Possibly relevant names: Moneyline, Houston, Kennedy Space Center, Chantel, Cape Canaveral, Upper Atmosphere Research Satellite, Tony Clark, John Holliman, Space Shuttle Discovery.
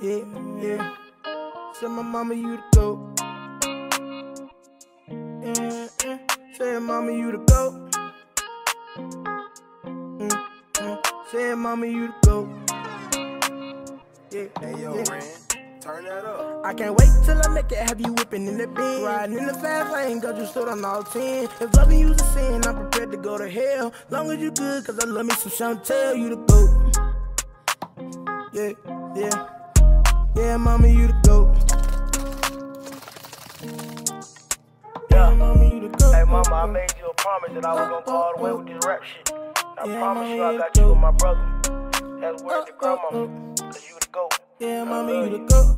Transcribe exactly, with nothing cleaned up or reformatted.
yeah, yeah. Say my mama you the GOAT. Yeah, yeah. Say mama you the GOAT. Mm, mm. Say mama you the GOAT. Yeah, hey yo, yeah. Ran. Turn that up. I can't wait till I make it. Have you whipping in the bin? Riding in the fast lane, girl, you stood on all ten. If loving you's a sin, I'm prepared to go to hell. Long as you good, cause I love me some Chantel. You the GOAT. Yeah, yeah. Yeah, mama, you the GOAT. Yeah, mama, you the GOAT. Hey, mama, I made you a promise that I was gonna go all the way with this rap shit. I yeah, promise you I got you and my brother. That's word to grandma, cause you the GOAT. Yeah, mama, you the GOAT.